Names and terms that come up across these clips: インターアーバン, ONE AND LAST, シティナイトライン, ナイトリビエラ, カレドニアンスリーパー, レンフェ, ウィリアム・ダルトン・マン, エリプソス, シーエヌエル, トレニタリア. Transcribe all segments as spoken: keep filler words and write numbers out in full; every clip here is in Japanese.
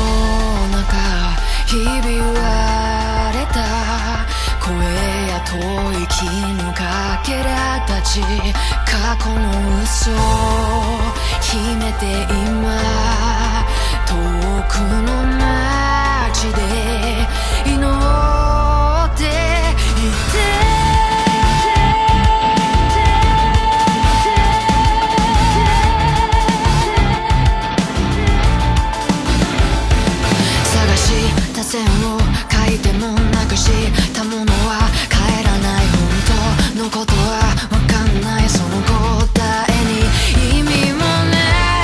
中ひび割れた声や吐息のかけらたち、過去の嘘を秘めて今遠くの街で祈っていて、線を書いてもなくしたものは帰らない、本当のことは分かんない、その答えに意味もな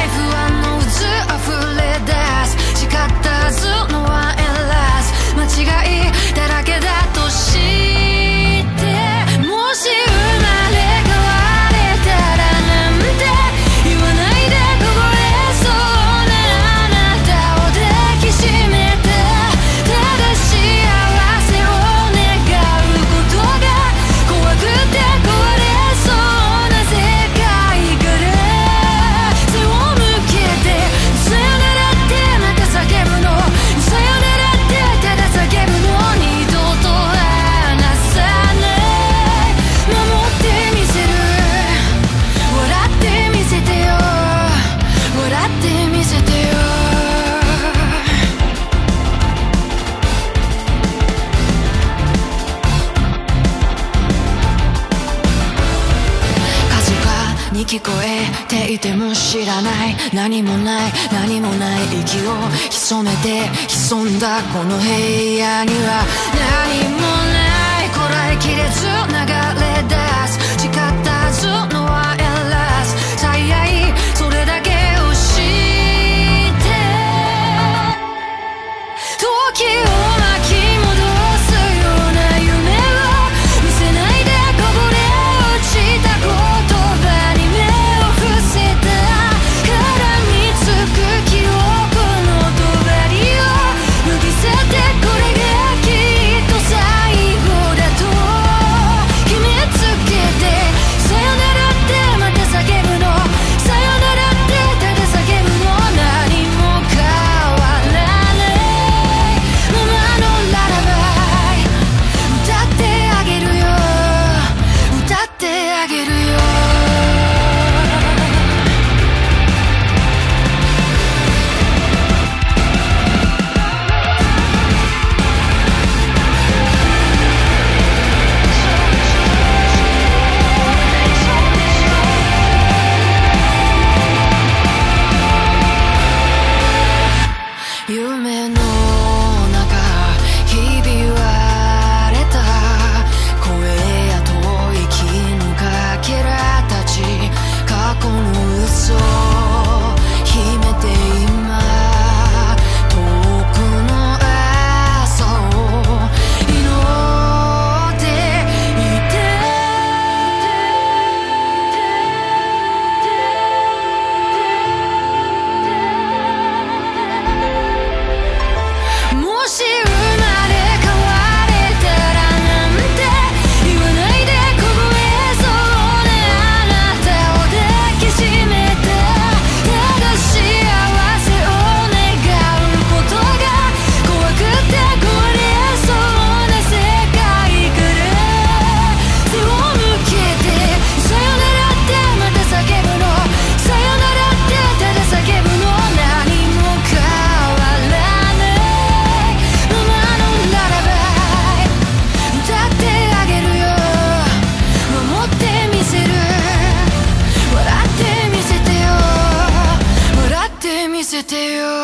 い、不安の渦溢れ出す、仕方ずのワンエンラス、間違いだらけだとして、もし生まれ変われたらなんて言わないで、こぼれそうなあなたを抱きしめ、聞こえていても知らない、何もない何もない、息を潜めて潜んだこの部屋には何もない、こらえきれず流れ出す、誓ったずのワンエンラス、最愛それだけを知って時を巻きDo